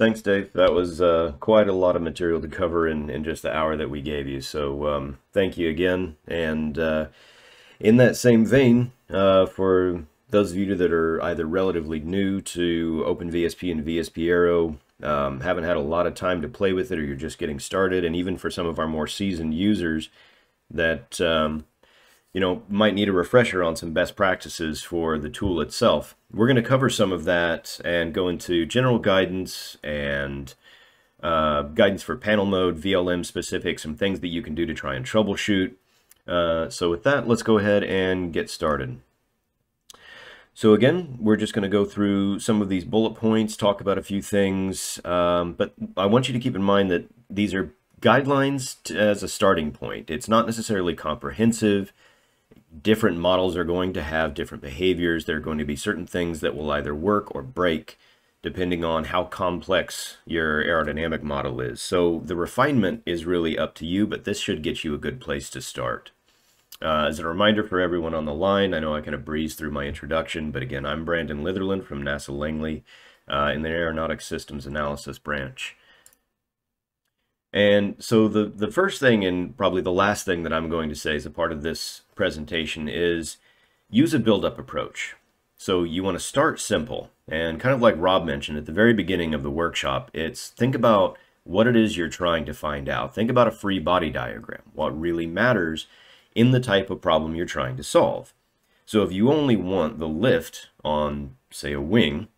Thanks, Dave. That was quite a lot of material to cover in just the hour that we gave you. So thank you again. And in that same vein, for those of you that are either relatively new to OpenVSP and VSPAERO, haven't had a lot of time to play with it, or you're just getting started, and even for some of our more seasoned users that you know, might need a refresher on some best practices for the tool itself, we're going to cover some of that and go into general guidance and guidance for panel mode, VLM specific, some things that you can do to try and troubleshoot. So with that, let's go ahead and get started. So again, we're just going to go through some of these bullet points, talk about a few things, but I want you to keep in mind that these are guidelines as a starting point. It's not necessarily comprehensive. Different models are going to have different behaviors. There are going to be certain things that will either work or break depending on how complex your aerodynamic model is. So the refinement is really up to you, but this should get you a good place to start. As a reminder for everyone on the line, I know I kind of breezed through my introduction, but again, I'm Brandon Litherland from NASA Langley in the Aeronautics Systems Analysis Branch. And so the first thing, and probably the last thing that I'm going to say as a part of this presentation, is use a build-up approach. So you want to start simple, and kind of like Rob mentioned at the very beginning of the workshop, it's think about what it is you're trying to find out. Think about a free body diagram, what really matters in the type of problem you're trying to solve. So if you only want the lift on, say, a wing,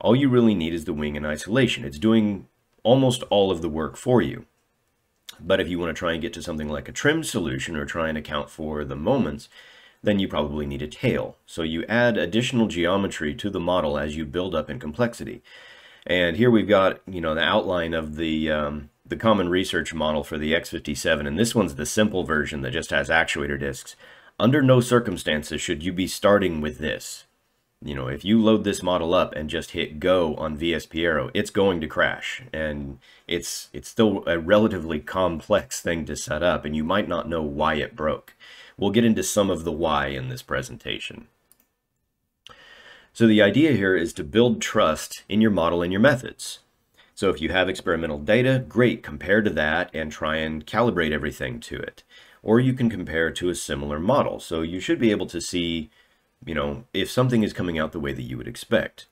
all you really need is the wing in isolation. It's doing almost all of the work for you. But if you want to try and get to something like a trim solution or try and account for the moments, then you probably need a tail. So you add additional geometry to the model as you build up in complexity. And here we've got, you know, the outline of the common research model for the X-57, and this one's the simple version that just has actuator discs. Under no circumstances should you be starting with this. You know, if you load this model up and just hit go on VSPAERO, it's going to crash. And it's still a relatively complex thing to set up, and you might not know why it broke. We'll get into some of the why in this presentation. So the idea here is to build trust in your model and your methods. So if you have experimental data, great, compare to that and try and calibrate everything to it. Or you can compare to a similar model. So you should be able to see, you know, if something is coming out the way that you would expect.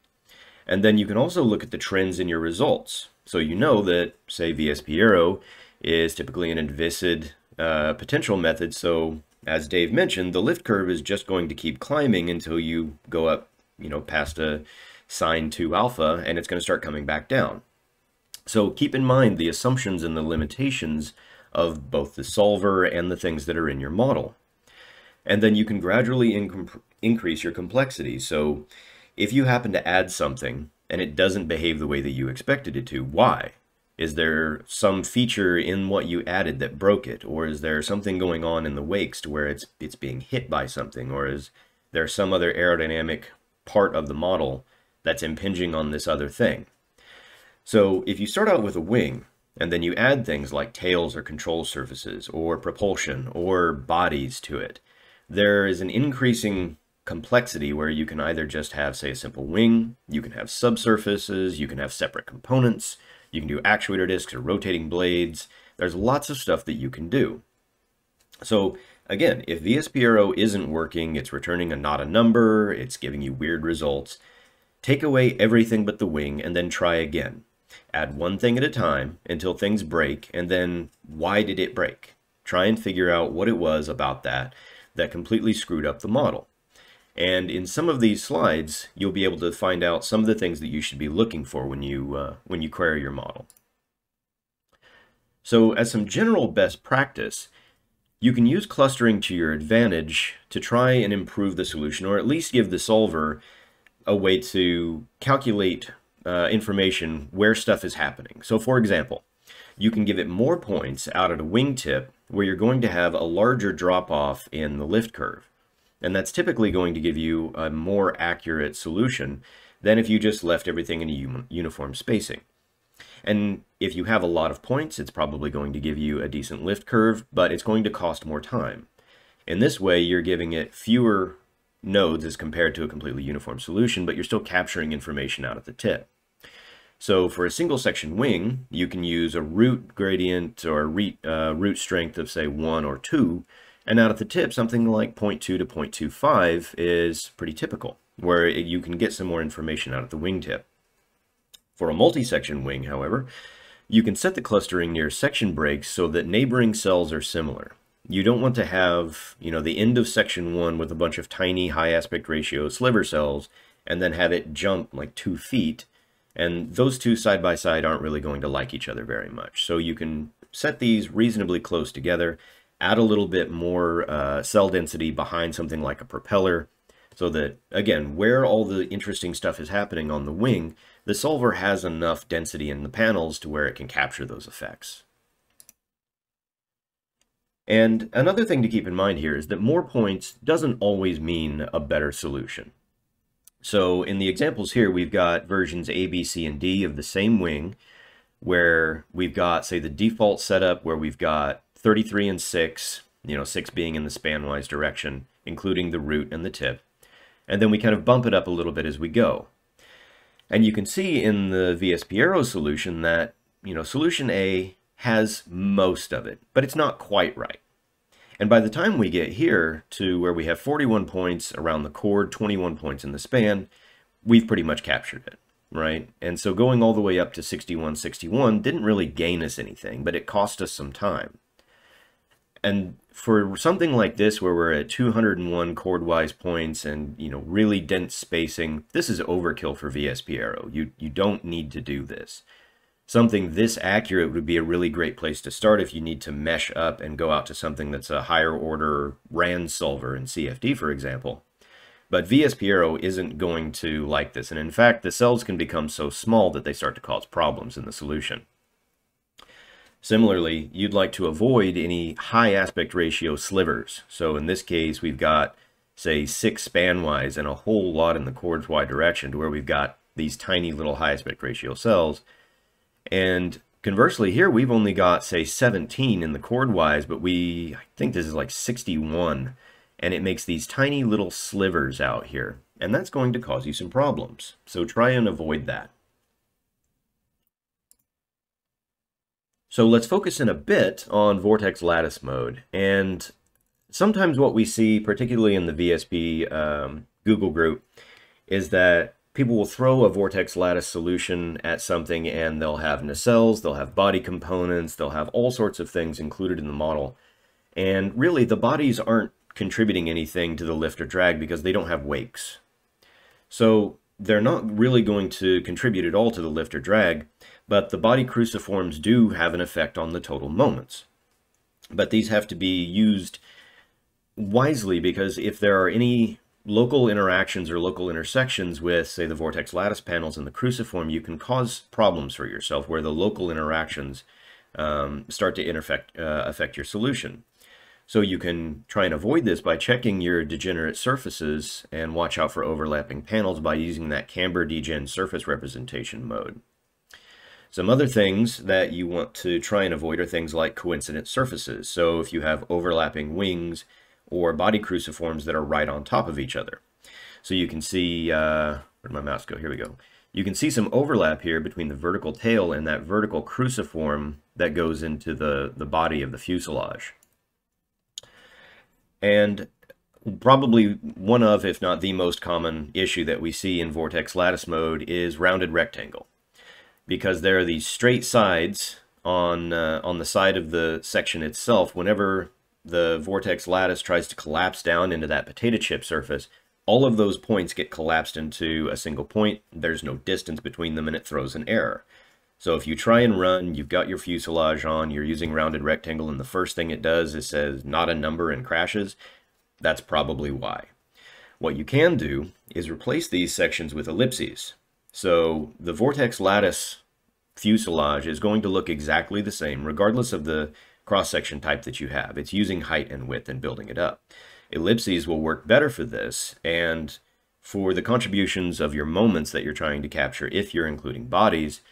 And then you can also look at the trends in your results. So you know that, say, VSPAERO is typically an envisaged potential method. So as Dave mentioned, the lift curve is just going to keep climbing until you go up, you know, past a sine 2 alpha, and it's going to start coming back down. So keep in mind the assumptions and the limitations of both the solver and the things that are in your model. And then you can gradually increase your complexity. So if you happen to add something and it doesn't behave the way that you expected it to, why? Is there some feature in what you added that broke it? Or is there something going on in the wakes to where it's being hit by something? Or is there some other aerodynamic part of the model that's impinging on this other thing? So if you start out with a wing, and then you add things like tails or control surfaces or propulsion or bodies to it, there is an increasing complexity where you can either just have, say, a simple wing, you can have subsurfaces, you can have separate components, you can do actuator discs or rotating blades. There's lots of stuff that you can do. So again, if VSPAERO isn't working, it's returning a not a number, it's giving you weird results, take away everything but the wing and then try again. Add one thing at a time until things break, and then why did it break? Try and figure out what it was about that that completely screwed up the model. And in some of these slides, you'll be able to find out some of the things that you should be looking for when you query your model. So as some general best practice, you can use clustering to your advantage to try and improve the solution, or at least give the solver a way to calculate information where stuff is happening. So for example, you can give it more points out at a wingtip where you're going to have a larger drop-off in the lift curve. And that's typically going to give you a more accurate solution than if you just left everything in a uniform spacing. And if you have a lot of points, it's probably going to give you a decent lift curve, but it's going to cost more time. In this way, you're giving it fewer nodes as compared to a completely uniform solution, but you're still capturing information out at the tip. So for a single section wing, you can use a root gradient or root strength of say 1 or 2. And out at the tip, something like 0.2 to 0.25 is pretty typical, where you can get some more information out at the wingtip. For a multi-section wing, however, you can set the clustering near section breaks so that neighboring cells are similar. You don't want to have, you know, the end of section 1 with a bunch of tiny high aspect ratio sliver cells and then have it jump like 2 feet, and those two side by side aren't really going to like each other very much. So you can set these reasonably close together, add a little bit more cell density behind something like a propeller, so that, again, where all the interesting stuff is happening on the wing, the solver has enough density in the panels to where it can capture those effects. And another thing to keep in mind here is that more points doesn't always mean a better solution. So in the examples here, we've got versions A, B, C, and D of the same wing, where we've got, say, the default setup where we've got 33 and 6, you know, 6 being in the spanwise direction, including the root and the tip. And then we kind of bump it up a little bit as we go. And you can see in the VSPAERO solution that, you know, solution A has most of it, but it's not quite right. And by the time we get here to where we have 41 points around the chord, 21 points in the span, we've pretty much captured it, right? And so going all the way up to 61, didn't really gain us anything, but it cost us some time. And for something like this, where we're at 201 chord-wise points and, you know, really dense spacing, this is overkill for VSPAERO. You don't need to do this. Something this accurate would be a really great place to start if you need to mesh up and go out to something that's a higher order RANS solver in CFD, for example. But VSPAERO isn't going to like this. And in fact, the cells can become so small that they start to cause problems in the solution. Similarly, you'd like to avoid any high aspect ratio slivers. So in this case, we've got, say, 6 spanwise and a whole lot in the chord's Y direction, to where we've got these tiny little high aspect ratio cells. And conversely here, we've only got, say, 17 in the chordwise, but I think this is like 61. And it makes these tiny little slivers out here. And that's going to cause you some problems. So try and avoid that. So let's focus in a bit on vortex lattice mode. And sometimes what we see, particularly in the VSP Google group, is that people will throw a vortex lattice solution at something and they'll have nacelles, they'll have body components, they'll have all sorts of things included in the model. And really the bodies aren't contributing anything to the lift or drag because they don't have wakes. So they're not really going to contribute at all to the lift or drag, but the body cruciforms do have an effect on the total moments. But these have to be used wisely, because if there are any local interactions or local intersections with, say, the vortex lattice panels and the cruciform, you can cause problems for yourself where the local interactions start to affect your solution. So you can try and avoid this by checking your degenerate surfaces and watch out for overlapping panels by using that camber degen surface representation mode. Some other things that you want to try and avoid are things like coincident surfaces. So if you have overlapping wings or body cruciforms that are right on top of each other. So you can see, where'd my mouse go? Here we go. You can see some overlap here between the vertical tail and that vertical cruciform that goes into the body of the fuselage. And probably one of, if not the most common issue that we see in vortex lattice mode is rounded rectangle. Because there are these straight sides on the side of the section itself. Whenever the vortex lattice tries to collapse down into that potato chip surface, all of those points get collapsed into a single point. There's no distance between them, and it throws an error. So if you try and run, you've got your fuselage on, you're using rounded rectangle, and the first thing it does is says not a number and crashes, that's probably why. What you can do is replace these sections with ellipses. So the vortex lattice fuselage is going to look exactly the same regardless of the cross-section type that you have. It's using height and width and building it up. Ellipses will work better for this and for the contributions of your moments that you're trying to capture. If you're including bodies,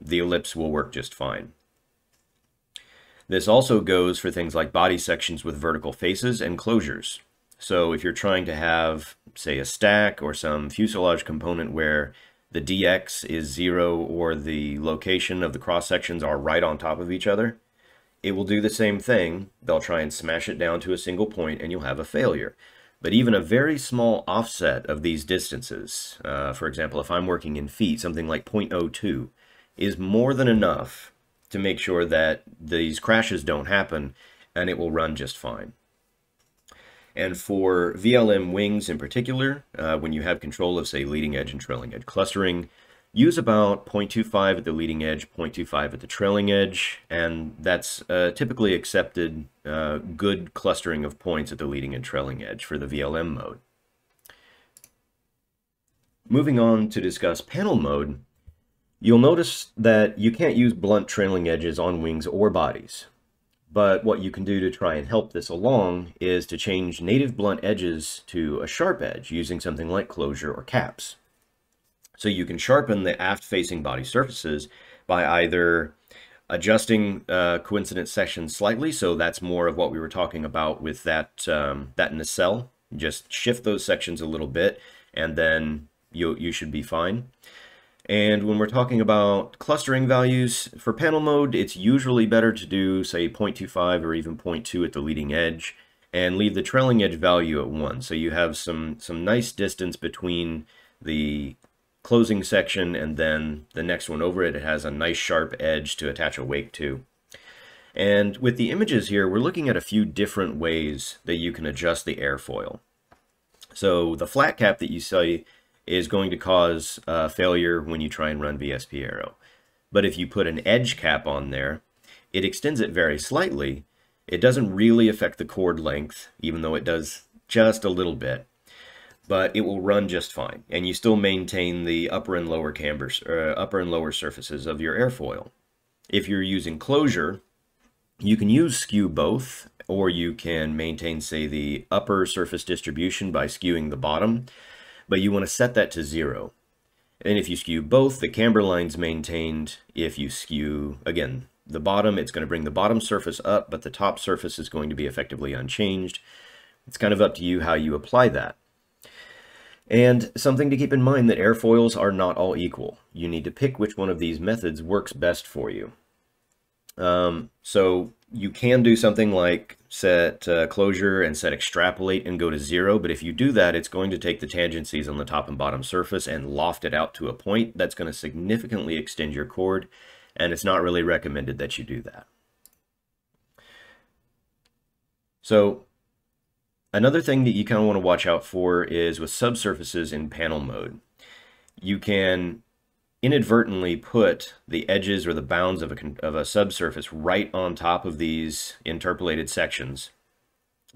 the ellipse will work just fine. This also goes for things like body sections with vertical faces and closures. So if you're trying to have, say, a stack or some fuselage component where The DX is 0 or the location of the cross sections are right on top of each other. It will do the same thing. They'll try and smash it down to a single point and you'll have a failure. But even a very small offset of these distances, for example, if I'm working in feet, something like 0.02, is more than enough to make sure that these crashes don't happen and it will run just fine. And for VLM wings in particular, when you have control of, say, leading edge and trailing edge clustering, use about 0.25 at the leading edge, 0.25 at the trailing edge, and that's typically accepted good clustering of points at the leading and trailing edge for the VLM mode. Moving on to discuss panel mode, you'll notice that you can't use blunt trailing edges on wings or bodies. But what you can do to try and help this along is to change native blunt edges to a sharp edge using something like closure or caps. So you can sharpen the aft-facing body surfaces by either adjusting coincident sections slightly, so that's more of what we were talking about with that, that nacelle. Just shift those sections a little bit, and then you should be fine. And when we're talking about clustering values for panel mode, it's usually better to do, say, 0.25 or even 0.2 at the leading edge and leave the trailing edge value at 1. So you have some nice distance between the closing section and then the next one over it. It has a nice sharp edge to attach a wake to. And with the images here, we're looking at a few different ways that you can adjust the airfoil. So the flat cap that you see is going to cause failure when you try and run VSPAERO. But if you put an edge cap on there, it extends it very slightly. It doesn't really affect the chord length, even though it does just a little bit. But it will run just fine, and you still maintain the upper and lower cambers, upper and lower surfaces of your airfoil. If you're using closure, you can use skew both, or you can maintain, say, the upper surface distribution by skewing the bottom. But you want to set that to 0. And if you skew both, the camber line's maintained. If you skew, again, the bottom, it's going to bring the bottom surface up, but the top surface is going to be effectively unchanged. It's kind of up to you how you apply that. And something to keep in mind that airfoils are not all equal. You need to pick which one of these methods works best for you. So you can do something like set closure and set extrapolate and go to 0, but if you do that, it's going to take the tangencies on the top and bottom surface and loft it out to a point that's going to significantly extend your chord, and it's not really recommended that you do that. So another thing that you kind of want to watch out for is with subsurfaces in panel mode. You can inadvertently put the edges or the bounds of a subsurface right on top of these interpolated sections.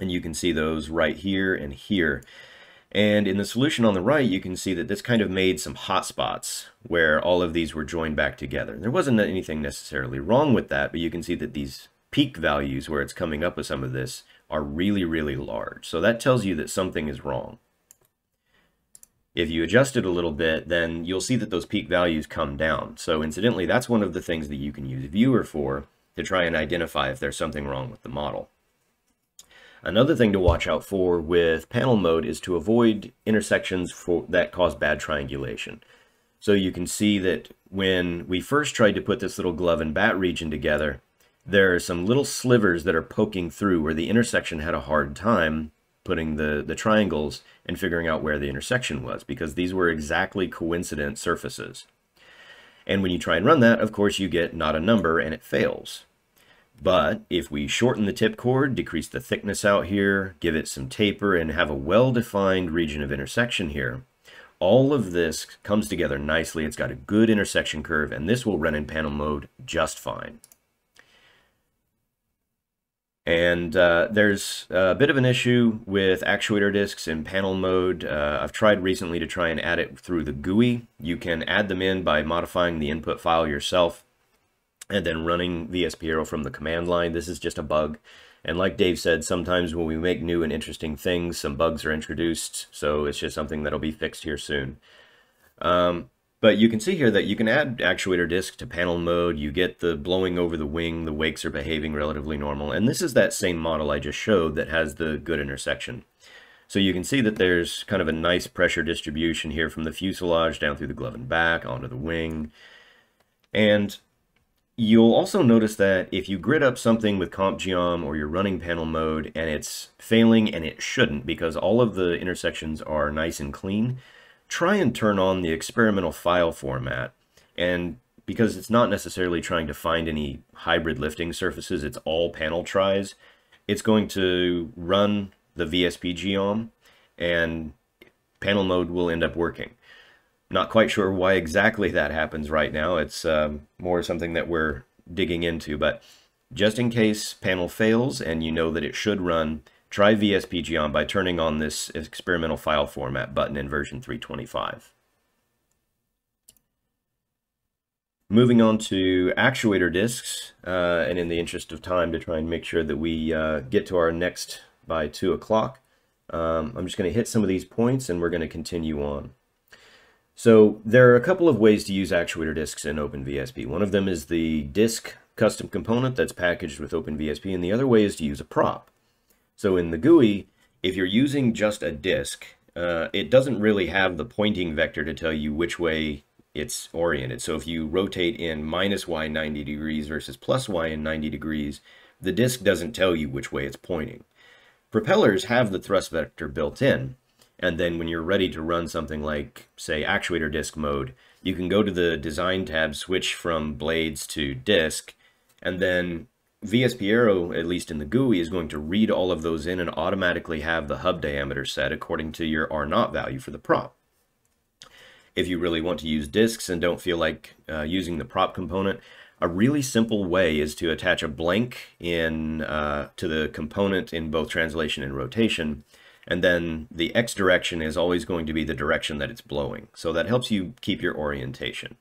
And you can see those right here and here. And in the solution on the right, you can see that this kind of made some hot spots where all of these were joined back together. There wasn't anything necessarily wrong with that, but you can see that these peak values where it's coming up with some of this are really, really large. So that tells you that something is wrong. If you adjust it a little bit, then you'll see that those peak values come down. So incidentally, that's one of the things that you can use Viewer for to try and identify if there's something wrong with the model. Another thing to watch out for with panel mode is to avoid intersections that cause bad triangulation. So you can see that when we first tried to put this little glove and bat region together, there are some little slivers that are poking through where the intersection had a hard time putting the triangles and figuring out where the intersection was, because these were exactly coincident surfaces. And when you try and run that, of course, you get not a number and it fails. But if we shorten the tip chord, decrease the thickness out here, give it some taper, and have a well-defined region of intersection here, all of this comes together nicely. It's got a good intersection curve, and this will run in panel mode just fine. And there's a bit of an issue with actuator discs in panel mode. I've tried recently to try and add it through the GUI. You can add them in by modifying the input file yourself and then running VSPAERO from the command line. This is just a bug. And like Dave said, sometimes when we make new and interesting things, some bugs are introduced. So it's just something that'll be fixed here soon. But you can see here that you can add actuator disc to panel mode, you get the blowing over the wing, the wakes are behaving relatively normal, and this is that same model I just showed that has the good intersection. So you can see that there's kind of a nice pressure distribution here from the fuselage down through the glove and back onto the wing. And you'll also notice that if you grid up something with CompGeom or your running panel mode and it's failing, and it shouldn't because all of the intersections are nice and clean, try and turn on the experimental file format. And because it's not necessarily trying to find any hybrid lifting surfaces, it's all panel tries, it's going to run the VSPGeom and panel mode will end up working. Not quite sure why exactly that happens right now. It's more something that we're digging into, but just in case panel fails and you know that it should run, try VSPGeom by turning on this experimental file format button in version 3.25. Moving on to actuator discs, and in the interest of time to try and make sure that we get to our next by 2 o'clock. I'm just going to hit some of these points and we're going to continue on. So there are a couple of ways to use actuator discs in OpenVSP. One of them is the disc custom component that's packaged with OpenVSP, and the other way is to use a prop. So in the GUI, if you're using just a disc, it doesn't really have the pointing vector to tell you which way it's oriented. So if you rotate in minus y 90 degrees versus plus y in 90 degrees, the disc doesn't tell you which way it's pointing. Propellers have the thrust vector built in, and then when you're ready to run something like, say, actuator disc mode, you can go to the design tab, switch from blades to disc, and then VSPAERO, at least in the GUI, is going to read all of those in and automatically have the hub diameter set according to your R0 value for the prop. If you really want to use discs and don't feel like using the prop component, a really simple way is to attach a blank in to the component in both translation and rotation, and then the X direction is always going to be the direction that it's blowing. So that helps you keep your orientation.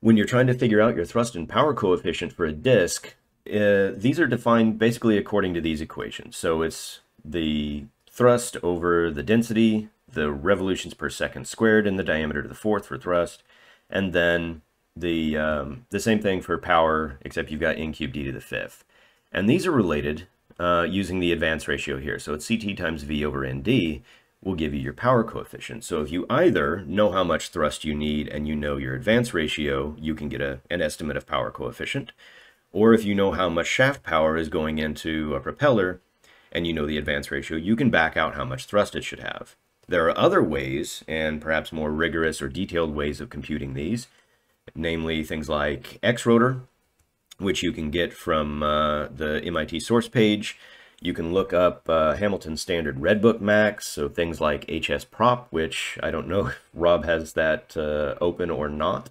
When you're trying to figure out your thrust and power coefficient for a disc, these are defined basically according to these equations. So it's the thrust over the density, the revolutions per second squared, and the diameter to the fourth for thrust, and then the same thing for power, except you've got n cubed d to the fifth. And these are related using the advance ratio here. So it's CT times V over ND will give you your power coefficient. So if you either know how much thrust you need and you know your advance ratio, you can get an estimate of power coefficient. Or if you know how much shaft power is going into a propeller and you know the advance ratio, you can back out how much thrust it should have. There are other ways, and perhaps more rigorous or detailed ways of computing these, namely things like X-Rotor, which you can get from the MIT source page. You can look up Hamilton Standard Redbook Max, so things like HS-Prop, which I don't know if Rob has that open or not.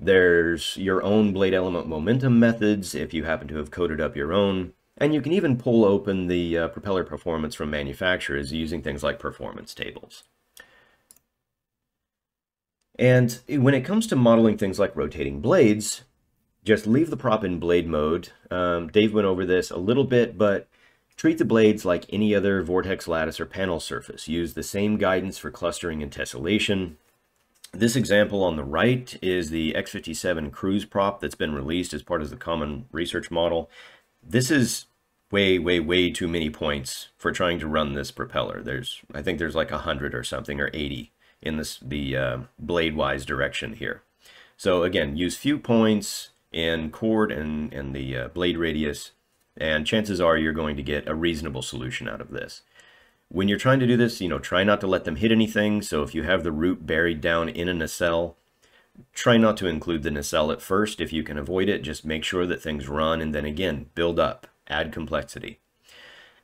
There's your own Blade Element Momentum methods, if you happen to have coded up your own. And you can even pull open the propeller performance from manufacturers using things like performance tables. And when it comes to modeling things like rotating blades, just leave the prop in blade mode. Dave went over this a little bit, but treat the blades like any other vortex, lattice, or panel surface. Use the same guidance for clustering and tessellation. This example on the right is the X-57 cruise prop that's been released as part of the common research model. This is way, way, way too many points for trying to run this propeller. I think there's like 100 or something, or 80 in this, the blade-wise direction here. So again, use few points in chord and the blade radius, and chances are you're going to get a reasonable solution out of this. When you're trying to do this, you know, try not to let them hit anything. So if you have the root buried down in a nacelle, try not to include the nacelle at first. If you can avoid it, just make sure that things run, and then again, build up, add complexity.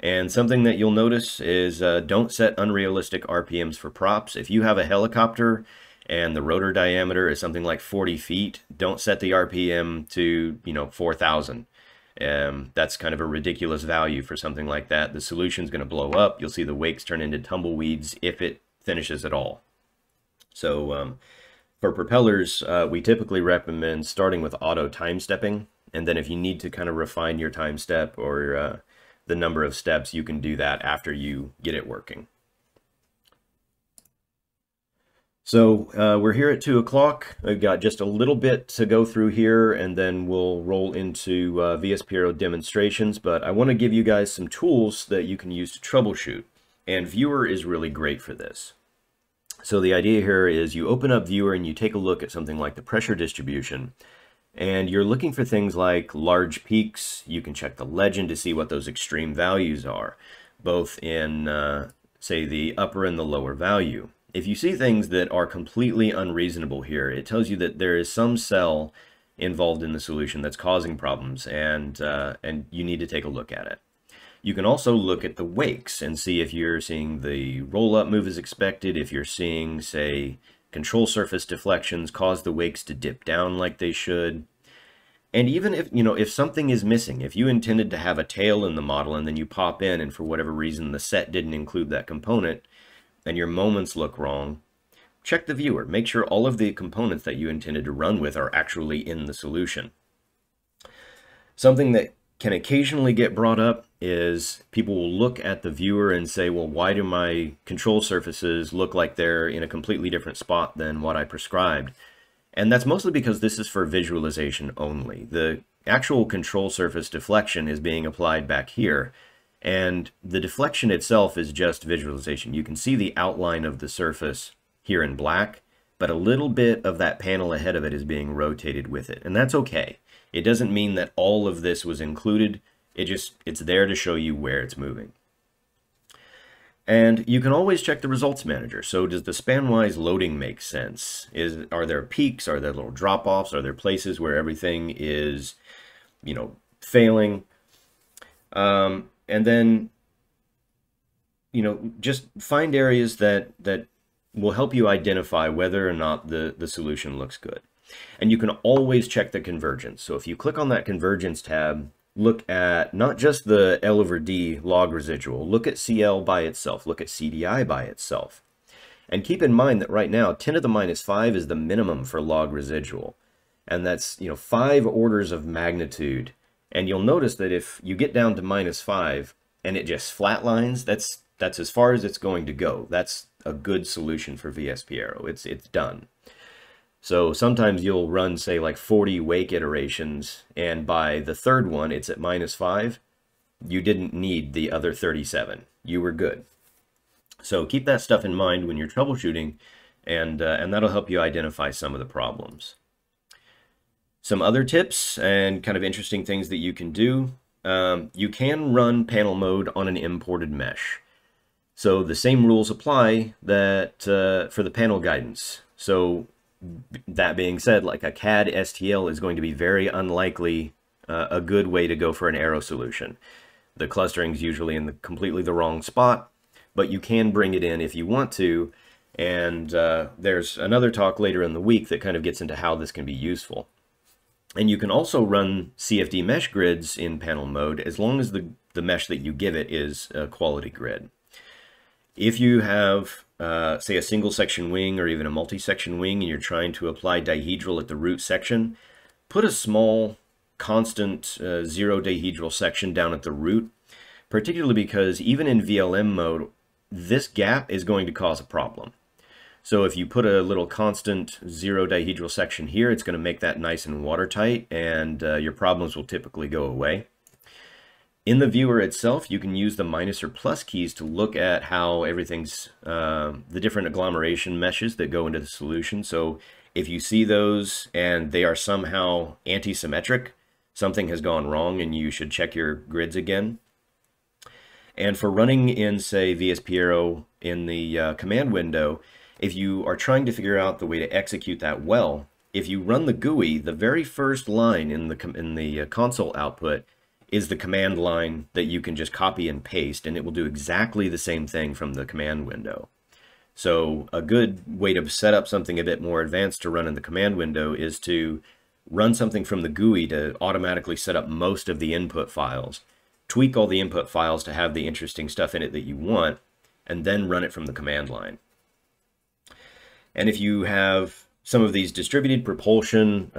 And something that you'll notice is don't set unrealistic RPMs for props. If you have a helicopter and the rotor diameter is something like 40 feet, don't set the RPM to, you know, 4,000. That's kind of a ridiculous value for something like that. The solution's going to blow up. You'll see the wakes turn into tumbleweeds if it finishes at all. So, for propellers, we typically recommend starting with auto time stepping, and then if you need to kind of refine your time step or the number of steps, you can do that after you get it working. So we're here at 2 o'clock. I've got just a little bit to go through here, and then we'll roll into VSPAERO demonstrations, but I want to give you guys some tools that you can use to troubleshoot, and Viewer is really great for this. So the idea here is you open up Viewer and you take a look at something like the pressure distribution, and you're looking for things like large peaks. You can check the legend to see what those extreme values are, both in, say, the upper and the lower value. If you see things that are completely unreasonable here, it tells you that there is some cell involved in the solution that's causing problems, and you need to take a look at it. You can also look at the wakes and see if you're seeing the roll-up move as expected, if you're seeing, say, control surface deflections cause the wakes to dip down like they should. And even if, you know, if something is missing, if you intended to have a tail in the model and then you pop in and for whatever reason the set didn't include that component, and your moments look wrong, check the viewer. Make sure all of the components that you intended to run with are actually in the solution. Something that can occasionally get brought up is people will look at the viewer and say, well, why do my control surfaces look like they're in a completely different spot than what I prescribed? And that's mostly because this is for visualization only. The actual control surface deflection is being applied back here, and the deflection itself is just visualization. You can see the outline of the surface here in black, but a little bit of that panel ahead of it is being rotated with it. And that's okay. It doesn't mean that all of this was included. It just, it's there to show you where it's moving. And you can always check the results manager. So does the span-wise loading make sense? Are there peaks? Are there little drop-offs? Are there places where everything is, you know, failing? And then, you know, just find areas that will help you identify whether or not the solution looks good. And you can always check the convergence. So if you click on that convergence tab, look at not just the L over D log residual, look at CL by itself, look at CDI by itself. And keep in mind that right now, 10 to the minus 5 is the minimum for log residual. And that's, you know, 5 orders of magnitude. And you'll notice that if you get down to minus 5 and it just flatlines, that's as far as it's going to go. That's a good solution for VSPAERO. It's done. So sometimes you'll run, say, like 40 wake iterations, and by the third one, it's at minus 5. You didn't need the other 37. You were good. So keep that stuff in mind when you're troubleshooting, and that'll help you identify some of the problems. Some other tips and kind of interesting things that you can do. You can run panel mode on an imported mesh. So the same rules apply that for the panel guidance. So that being said, like a CAD STL is going to be very unlikely a good way to go for an aero solution. The clustering is usually in completely the wrong spot, but you can bring it in if you want to. And there's another talk later in the week that kind of gets into how this can be useful. And you can also run CFD mesh grids in panel mode as long as the mesh that you give it is a quality grid. If you have, say, a single section wing or even a multi-section wing and you're trying to apply dihedral at the root section, put a small constant zero dihedral section down at the root, particularly because even in VLM mode, this gap is going to cause a problem. So if you put a little constant zero dihedral section here, it's going to make that nice and watertight, and your problems will typically go away. In the viewer itself, you can use the minus or plus keys to look at how everything's, the different agglomeration meshes that go into the solution. So if you see those and they are somehow anti-symmetric, something has gone wrong and you should check your grids again. And for running in, say, VSPAERO in the command window, if you are trying to figure out the way to execute that well, if you run the GUI, the very first line in the console output is the command line that you can just copy and paste, and it will do exactly the same thing from the command window. So a good way to set up something a bit more advanced to run in the command window is to run something from the GUI to automatically set up most of the input files, tweak all the input files to have the interesting stuff in it that you want, and then run it from the command line. And if you have some of these distributed propulsion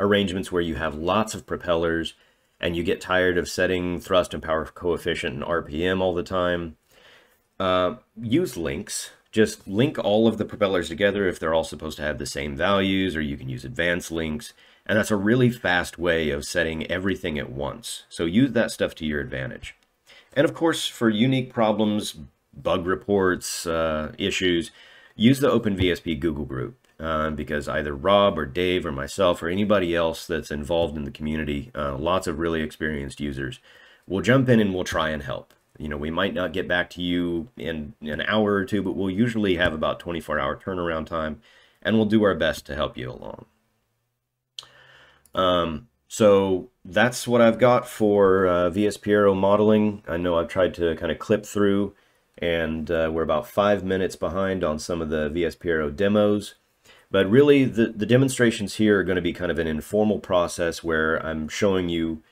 arrangements where you have lots of propellers and you get tired of setting thrust and power coefficient and RPM all the time, use links Just link all of the propellers together if they're all supposed to have the same values, or you can use advanced links. And that's a really fast way of setting everything at once. So use that stuff to your advantage. And of course, for unique problems, bug reports, issues, use the OpenVSP Google group, because either Rob or Dave or myself or anybody else that's involved in the community, lots of really experienced users, will jump in and we'll try and help. You know, we might not get back to you in an hour or two, but we'll usually have about 24-hour turnaround time, and we'll do our best to help you along. So that's what I've got for VSPAERO modeling. I know I've tried to kind of clip through, and we're about 5 minutes behind on some of the VSPAERO demos. But really, the demonstrations here are going to be kind of an informal process where I'm showing you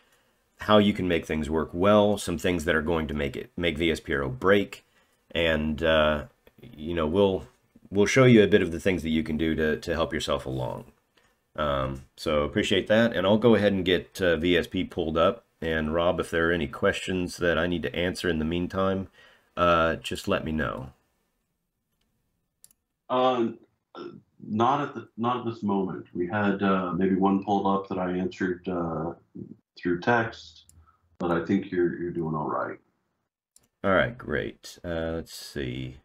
how you can make things work well, some things that are going to make VSPAERO break, and you know, we'll show you a bit of the things that you can do to help yourself along. So appreciate that, and I'll go ahead and get VSP pulled up. And Rob, if there are any questions that I need to answer in the meantime, just let me know. Not at this moment. We had maybe one pulled up that I answered through text, but I think you're doing all right. All right, great. Let's see.